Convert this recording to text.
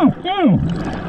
Oh, oh.